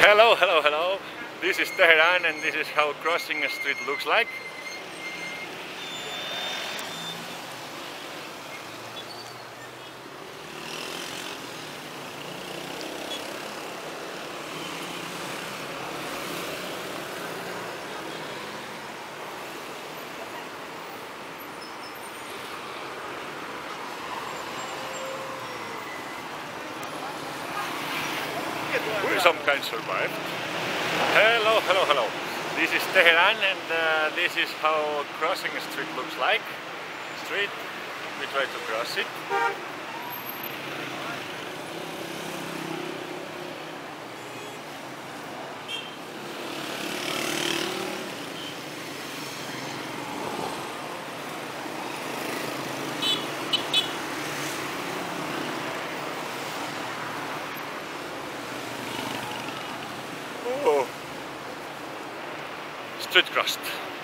Hello, hello, hello. This is Teheran and this is how crossing a street looks like. We sometimes survive. Hello, hello, hello. This is Teheran and this is how crossing a street looks like. Street, we try to cross it. Street crossed.